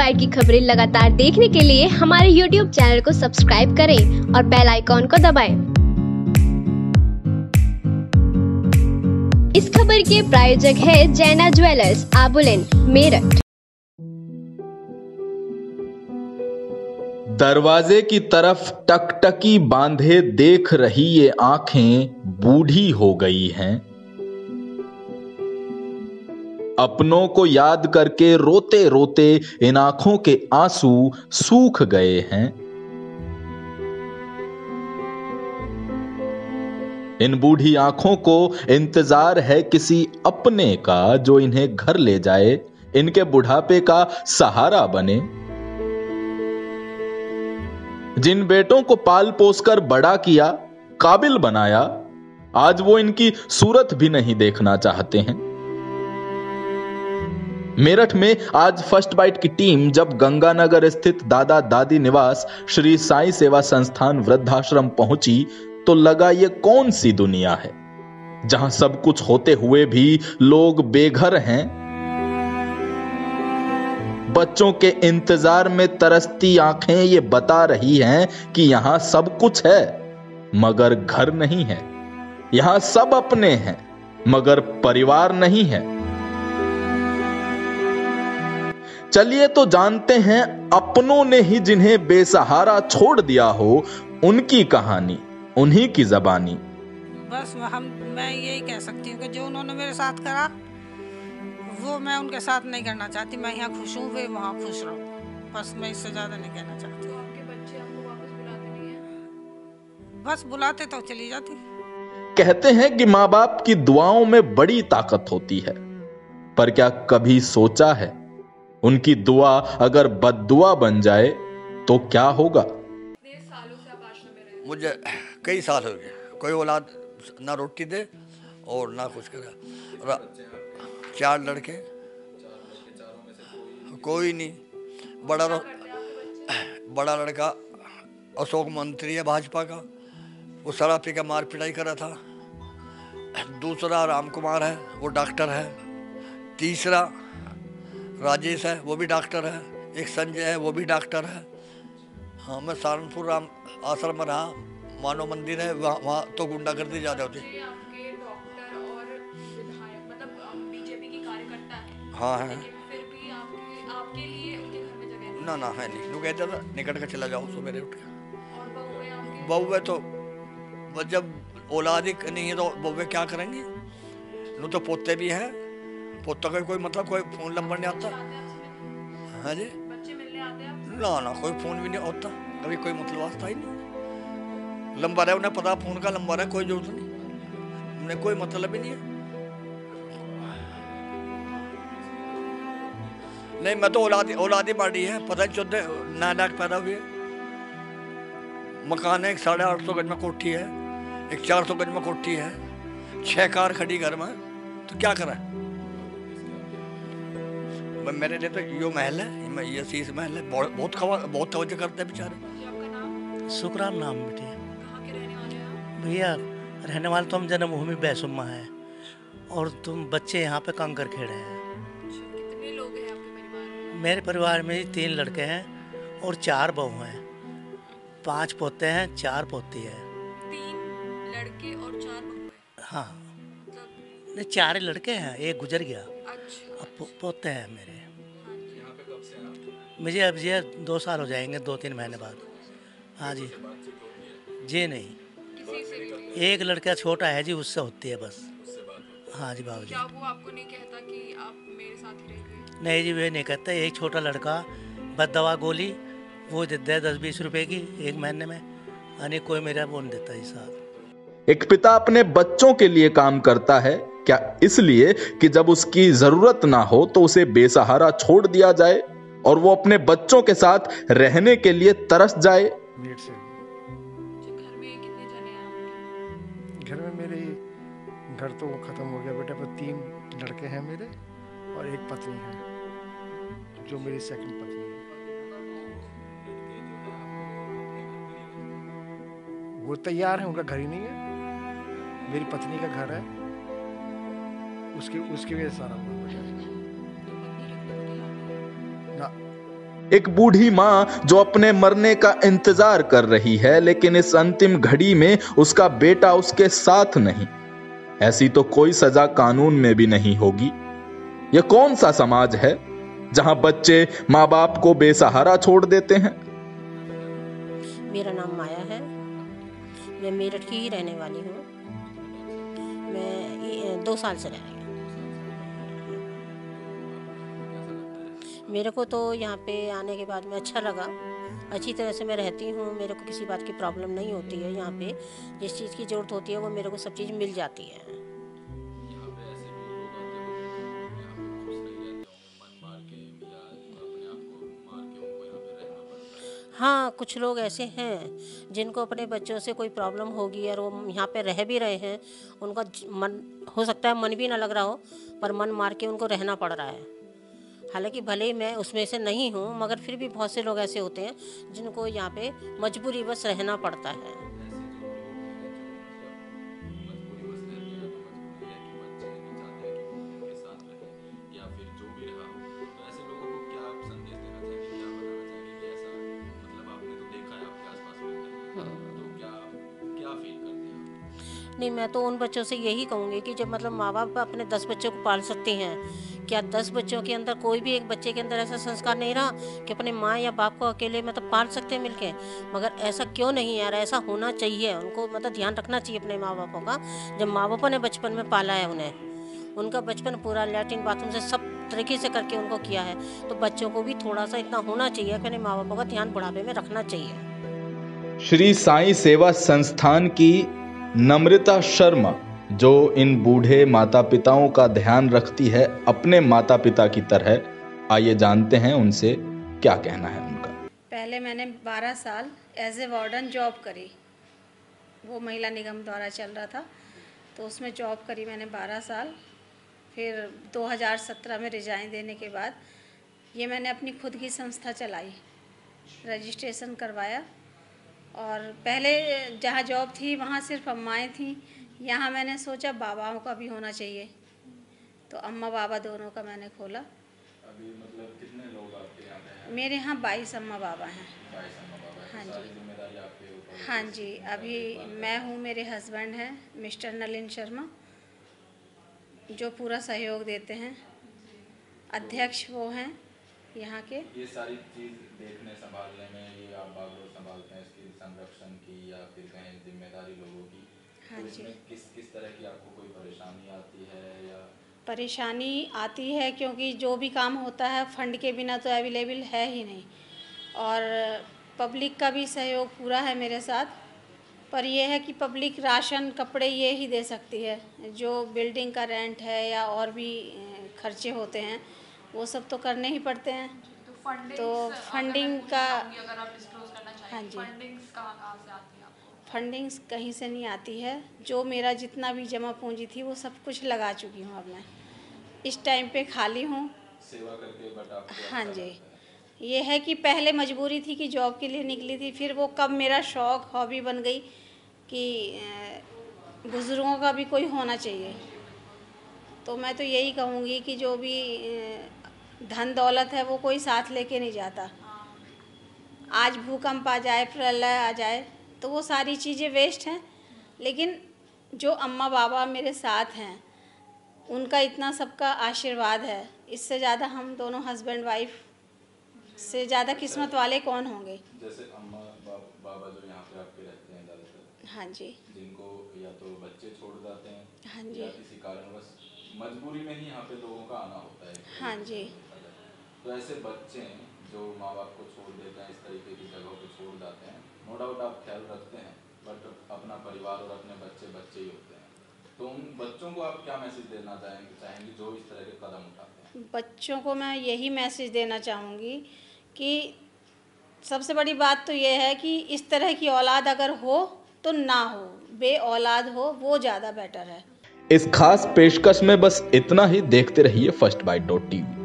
Bite की खबरें लगातार देखने के लिए हमारे YouTube चैनल को सब्सक्राइब करें और बेल आइकॉन को दबाएं। इस खबर के प्रायोजक है जैना ज्वेलर्स आबुलेन मेरठ। दरवाजे की तरफ टकटकी बांधे देख रही ये आंखें बूढ़ी हो गई हैं। अपनों को याद करके रोते रोते इन आंखों के आंसू सूख गए हैं। इन बूढ़ी आंखों को इंतजार है किसी अपने का जो इन्हें घर ले जाए, इनके बुढ़ापे का सहारा बने। जिन बेटों को पाल पोसकर बड़ा किया, काबिल बनाया, आज वो इनकी सूरत भी नहीं देखना चाहते हैं। मेरठ में आज फर्स्ट बाइट की टीम जब गंगानगर स्थित दादा दादी निवास श्री साई सेवा संस्थान वृद्धाश्रम पहुंची तो लगा ये कौन सी दुनिया है जहां सब कुछ होते हुए भी लोग बेघर हैं। बच्चों के इंतजार में तरसती आंखें ये बता रही हैं कि यहां सब कुछ है मगर घर नहीं है, यहां सब अपने हैं मगर परिवार नहीं है। चलिए तो जानते हैं अपनों ने ही जिन्हें बेसहारा छोड़ दिया हो उनकी कहानी, उन्हीं की जबानी। बस मैं यही कह सकती हूँ कि जो उन्होंने मेरे साथ करा वो मैं उनके साथ नहीं करना चाहती। मैं यहाँ खुश हूँ, वे वहाँ खुश रहो, बस मैं इससे ज़्यादा नहीं कहना चाहती। तो आपके बच्चे आपको वापस बुलाते नहीं हैं? बस बुलाते तो चली जाती। कहते हैं कि माँ बाप की दुआओं में बड़ी ताकत होती है, पर क्या कभी सोचा है उनकी दुआ अगर बद्दुआ बन जाए तो क्या होगा? मुझे कई साल हो गए, कोई औलाद ना रोटी दे और ना कुछ करे। चार लड़के, कोई नहीं। बड़ा लड़का अशोक मंत्री है भाजपा का, वो शराब पी का मार पिटाई कर रहा था। दूसरा रामकुमार है, वो डॉक्टर है। तीसरा राजेश है, वो भी डॉक्टर है। एक संजय है, वो भी डॉक्टर है। हाँ, मैं सहारनपुर राम आश्रम में रहा, मानव मंदिर है, वहाँ तो गुंडागर्दी ज़्यादा होती है। हाँ है, फिर भी आपके लिए उनके घर में जगह ना है नहीं। लोग कहते थे निकट का चला जाओ सुबह उठ के। बउे तो जब औलाद ही नहीं है तो बउे क्या करेंगे? न तो पोते भी हैं, पोतों का कोई मतलब कोई फ़ोन नंबर नहीं आता। हाँ जी, ना ना कोई फ़ोन भी नहीं होता, कभी कोई मतलब आता ही नहीं। नंबर है उन्हें पता, फ़ोन का नंबर है, कोई जरूरत नहीं, उन्हें कोई मतलब ही नहीं है। नहीं, मैं तो औलादी पार्टी है, पता नहीं चौदह नया लाख पैदा हुए। मकान है, 850 गज में कोठी है, 400 गज में कोठी है, 6 कार खड़ी घर में, तो क्या करा? मेरे लिए तो यो महल है, ये शीश महल है। बहुत तवज्जो करते हैं बेचारे। शुक्रान नाम बेटे। भैया रहने वाले तो हम जन्मभूमि बैसुम्मा है और तुम बच्चे यहाँ पे कांकर खेड़े हैं। मेरे परिवार में 3 लड़के हैं और 4 बहू हैं, 5 पोते हैं, 4 पोती हैं। 3 लड़के और 4 बहू हैं? हाँ, नहीं 4 ही लड़के हैं, एक गुजर गया। अच्छा, अब पोते हैं मेरे। यहाँ पे कब से आप? मुझे अब जी 2 साल हो जाएंगे, 2-3 महीने बाद। हाँ जी जी, नहीं एक लड़का छोटा है जी, उससे होती है बस। हाँ जी बाबू जी। क्या वो आपको नहीं कहता कि आप मेरे साथ ही रहेंगे? नहीं जी, वे नहीं कहते। एक छोटा लड़का बस दवा गोली वो देता है 10-20 रुपए की एक महीने में, यानी कोई मेरा वो नहीं देता जी साहब। एक पिता अपने बच्चों के लिए काम करता है क्या इसलिए कि जब उसकी जरूरत ना हो तो उसे बेसहारा छोड़ दिया जाए और वो अपने बच्चों के साथ रहने के लिए तरस जाए? घर में मेरे घर तो खत्म हो गया बेटा, पर 3 लड़के हैं मेरे और एक पत्नी है जो मेरी सेकंड पत्नी है। वो तैयार है, उनका घर ही नहीं है। मेरी पत्नी का घर है, उसकी वजह सारा ना। एक बूढ़ी माँ जो अपने मरने का इंतजार कर रही है, लेकिन इस अंतिम घड़ी में उसका बेटा उसके साथ नहीं। ऐसी तो कोई सजा कानून में भी नहीं होगी। यह कौन सा समाज है जहां बच्चे माँ बाप को बेसहारा छोड़ देते हैं? मेरा नाम माया है, मैं मेरठ की ही रहने वाली हूँ। मैं 2 साल से रह रही हूँ। मेरे को तो यहाँ पे आने के बाद में अच्छा लगा, अच्छी तरह से मैं रहती हूँ। मेरे को किसी बात की प्रॉब्लम नहीं होती है। यहाँ पे जिस चीज़ की ज़रूरत होती है वो मेरे को सब चीज़ मिल जाती है। हाँ, कुछ लोग ऐसे हैं जिनको अपने बच्चों से कोई प्रॉब्लम होगी और वो यहाँ पे रह भी रहे हैं। उनका मन हो सकता है मन भी ना लग रहा हो, पर मन मार के उनको रहना पड़ रहा है। हालांकि भले ही मैं उसमें से नहीं हूँ, मगर फिर भी बहुत से लोग ऐसे होते हैं जिनको यहाँ पे मजबूरी बस रहना पड़ता है। नहीं, मैं तो उन बच्चों से यही कहूँगी कि जब मतलब माँ बाप अपने 10 बच्चों को पाल सकते हैं, क्या 10 बच्चों के अंदर कोई भी एक बच्चे के अंदर ऐसा संस्कार नहीं रहा कि अपने माँ या बाप को अकेले मतलब पाल सकते हैं मिलके? मगर ऐसा क्यों नहीं यार, ऐसा होना चाहिए। उनको मतलब ध्यान रखना चाहिए अपने माँ बापों का। जब माँ बापों ने बचपन में पाला है उन्हें, उनका बचपन पूरा लैट्रिन बाथरूम से सब तरीके से करके उनको किया है, तो बच्चों को भी थोड़ा सा इतना होना चाहिए कि अपने माँ बापों का ध्यान बुढ़ापे में रखना चाहिए। श्री साई सेवा संस्थान की नम्रता शर्मा, जो इन बूढ़े माता पिताओं का ध्यान रखती है अपने माता पिता की तरह, आइए जानते हैं उनसे क्या कहना है उनका। पहले मैंने 12 साल एज ए वार्डन जॉब करी, वो महिला निगम द्वारा चल रहा था तो उसमें जॉब करी मैंने 12 साल। फिर 2017 में रिजाइन देने के बाद ये मैंने अपनी खुद की संस्था चलाई, रजिस्ट्रेशन करवाया। और पहले जहाँ जॉब थी वहाँ सिर्फ अम्माएँ थीं, यहाँ मैंने सोचा बाबाओं का भी होना चाहिए, तो अम्मा बाबा दोनों का मैंने खोला। अभी मतलब कितने लोग आपके यहाँ हैं? मेरे यहाँ 22 अम्मा बाबा हैं। 22 अम्मा बाबा हैं। हाँ जी, हाँ जी। अभी मैं हूँ, मेरे हस्बैंड हैं मिस्टर नलिन शर्मा, जो पूरा सहयोग देते हैं। अध्यक्ष वो हैं यहाँ के। ये सारी चीज़ देखने संभालने में ये आप बाबा संभालते हैं, इसकी संरक्षण की या फिर कहीं जिम्मेदारी लोगों की? हाँ जी। किस तरह की आपको कोई परेशानी आती है? या परेशानी आती है क्योंकि जो भी काम होता है फंड के बिना तो अवेलेबल है ही नहीं, और पब्लिक का भी सहयोग पूरा है मेरे साथ। पर यह है कि पब्लिक राशन कपड़े ये ही दे सकती है, जो बिल्डिंग का रेंट है या और भी खर्चे होते हैं वो सब तो करने ही पड़ते हैं। तो फंडिंग का, हाँ जी, फंडिंग्स कहीं से नहीं आती है। जो मेरा जितना भी जमा पूंजी थी वो सब कुछ लगा चुकी हूँ। अब मैं इस टाइम पे खाली हूँ। सेवा करके बता, हाँ जी। ये है कि पहले मजबूरी थी कि जॉब के लिए निकली थी, फिर वो कब मेरा शौक़ हॉबी बन गई कि बुज़ुर्गों का भी कोई होना चाहिए। तो मैं तो यही कहूँगी कि जो भी धन दौलत है वो कोई साथ लेके नहीं जाता। आज भूकंप आ जाए, प्रलय आ जाए, तो वो सारी चीज़ें वेस्ट हैं। लेकिन जो अम्मा बाबा मेरे साथ हैं, उनका इतना सबका आशीर्वाद है, इससे ज़्यादा हम दोनों हस्बैंड वाइफ से ज़्यादा किस्मत वाले कौन होंगे। जैसे अम्मा बाबा जो यहाँ पे आपके रहते हैं ज़्यादातर, हाँ जी, जिनको या तो बच्चे छोड़ जाते हैं, हाँ जी, या किसी कारणवश मजबूरी में ही यहाँ पे लोगों का आना होता है, हाँ जी। तो ऐसे बच्चे जो माँ बाप को छोड़ देते हैं, इस तरीके की जगहों को छोड़ जाते हैं, नो डाउट आप ख्याल रखते हैं, बट अपना परिवार और अपने बच्चे बच्चे ही होते हैं। तो उन बच्चों को आप क्या मैसेज देना चाहेंगे जो इस तरह के कदम उठाते हैं? बच्चों को मैं यही मैसेज देना चाहूँगी कि सबसे बड़ी बात तो ये है कि इस तरह की औलाद अगर हो तो ना हो, बे औलाद हो वो ज़्यादा बेटर है। इस खास पेशकश में बस इतना ही। देखते रहिए फर्स्ट बाइट .tv।